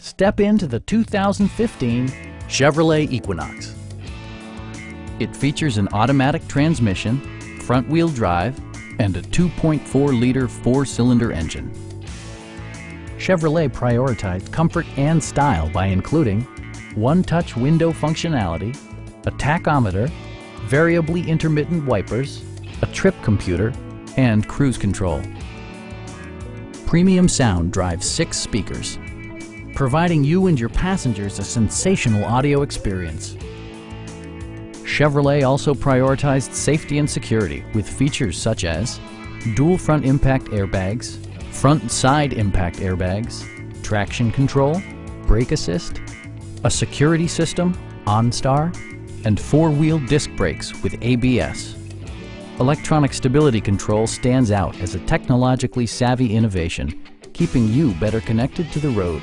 Step into the 2015 Chevrolet Equinox. It features an automatic transmission, front-wheel drive, and a 2.4-liter four-cylinder engine. Chevrolet prioritized comfort and style by including one-touch window functionality, a tachometer, variably intermittent wipers, a trip computer, and cruise control. Premium sound drives 6 speakers, providing you and your passengers a sensational audio experience. Chevrolet also prioritized safety and security with features such as dual front impact airbags, front and side impact airbags, traction control, brake assist, a security system, OnStar, and four-wheel disc brakes with ABS. Electronic stability control stands out as a technologically savvy innovation, keeping you better connected to the road.